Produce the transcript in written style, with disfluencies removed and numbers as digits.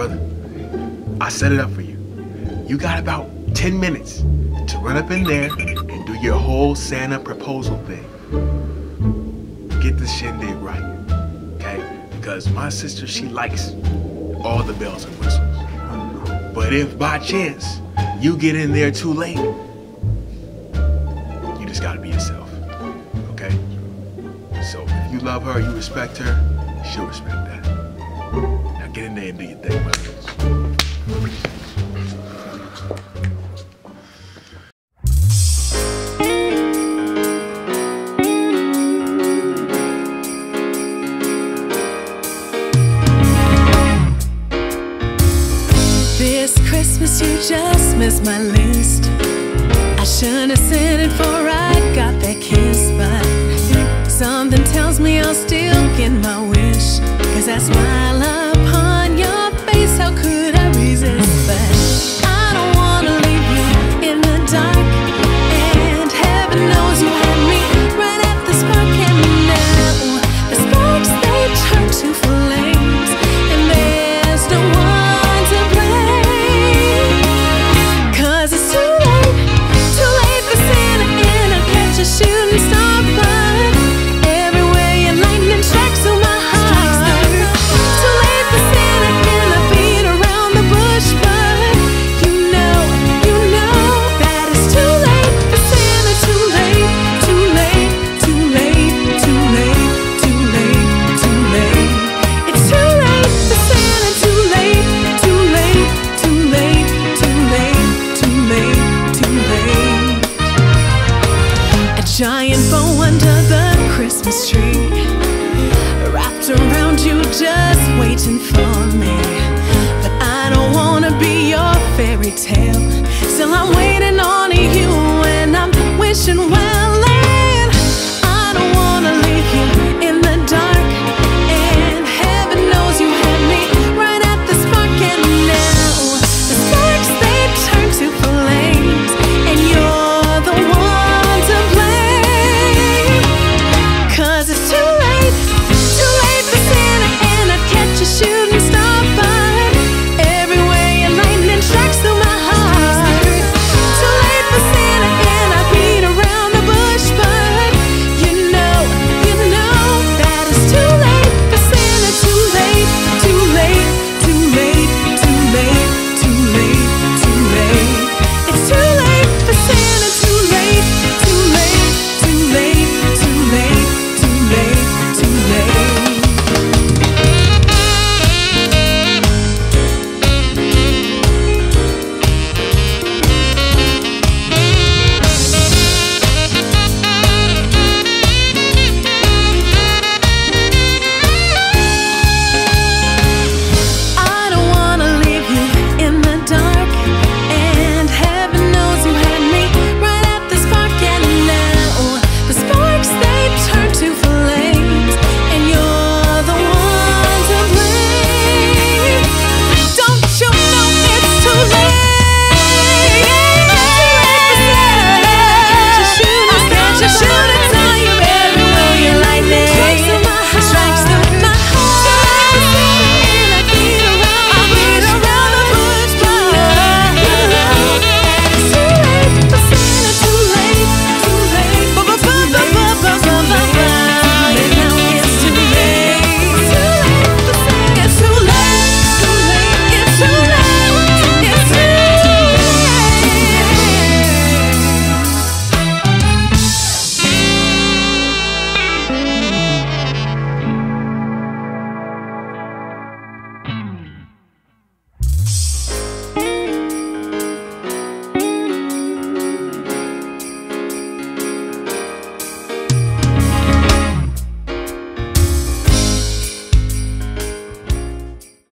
brother, I set it up for you. You got about 10 minutes to run up in there and do your whole Santa proposal thing. Get the shindig right, okay? Because my sister, she likes all the bells and whistles. But if by chance you get in there too late, you just gotta be yourself, okay? So if you love her, you respect her, she'll respect that. Now get in there and do your thing, brother. You just missed my list. I shouldn't have sent it, for I got that kiss. But something tells me I'll still get my wish, 'cause I smile upon your face. How could I resist? But I don't wanna leave you in the dark, and heaven knows you had me right at the spark. And now the sparks, they turn to flames, and there's no one to blame. Still I'm waiting on you, and I'm wishing well.